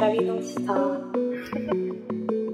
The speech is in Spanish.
Travis, ¿dónde está?